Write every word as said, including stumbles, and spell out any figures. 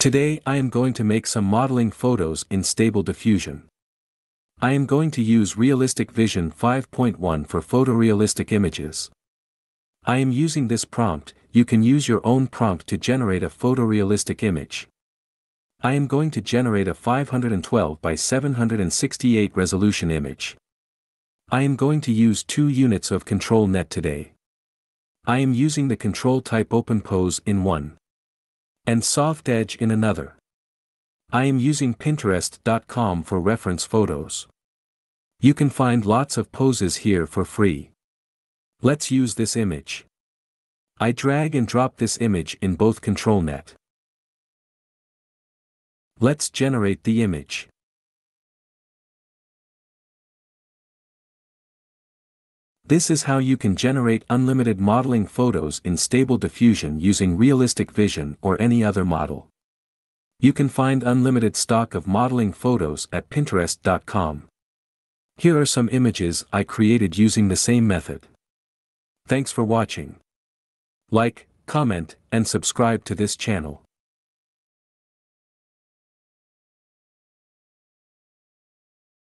Today I am going to make some modeling photos in Stable Diffusion. I am going to use Realistic Vision five point one for photorealistic images. I am using this prompt. You can use your own prompt to generate a photorealistic image. I am going to generate a five hundred twelve by seven hundred sixty-eight resolution image. I am going to use two units of ControlNet today. I am using the control type open pose in one. And soft edge in another. I am using Pinterest dot com for reference photos. You can find lots of poses here for free. Let's use this image. I drag and drop this image in both ControlNet. Let's generate the image. This is how you can generate unlimited modeling photos in Stable Diffusion using Realistic Vision or any other model. You can find unlimited stock of modeling photos at Pinterest dot com. Here are some images I created using the same method. Thanks for watching. Like, comment, and subscribe to this channel.